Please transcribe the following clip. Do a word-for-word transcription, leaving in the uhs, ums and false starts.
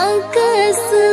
आकाश।